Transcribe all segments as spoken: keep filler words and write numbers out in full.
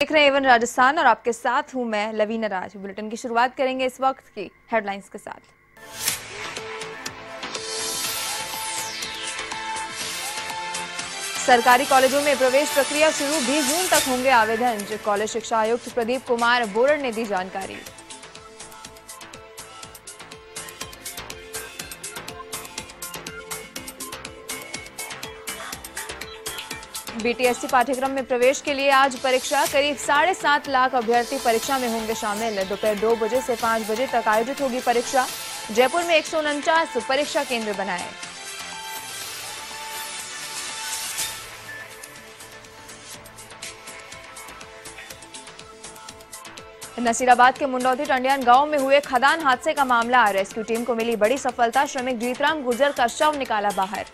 देख रहे हैं एवन राजस्थान और आपके साथ हूं मैं लवीना राज। बुलेटिन की शुरुआत करेंगे इस वक्त की हेडलाइंस के साथ। सरकारी कॉलेजों में प्रवेश प्रक्रिया शुरू, बीस जून तक होंगे आवेदन। कॉलेज शिक्षा आयुक्त प्रदीप कुमार बोरड ने दी जानकारी। बी टी एस सी पाठ्यक्रम में प्रवेश के लिए आज परीक्षा, करीब साढ़े सात लाख अभ्यर्थी परीक्षा में होंगे शामिल। दोपहर दो बजे से पाँच बजे तक आयोजित होगी परीक्षा। जयपुर में एक सौ उनचास परीक्षा केंद्र बनाए। नसीराबाद के मुंडौती टंडियान गांव में हुए खदान हादसे का मामला, रेस्क्यू टीम को मिली बड़ी सफलता। श्रमिक जीतराम गुजर का शव निकाला बाहर।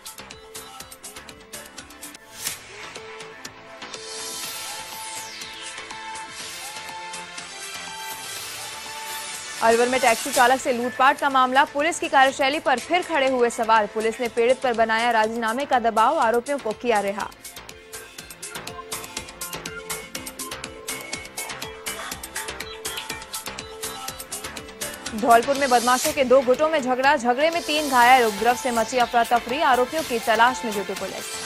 अलवर में टैक्सी चालक से लूटपाट का मामला, पुलिस की कार्यशैली पर फिर खड़े हुए सवाल। पुलिस ने पीड़ित पर बनाया राजीनामे का दबाव, आरोपियों को किया रिहा। धौलपुर में बदमाशों के दो गुटों में झगड़ा, झगड़े में तीन घायल। उपद्रव से मची अफरा तफरी, आरोपियों की तलाश में जुटी पुलिस।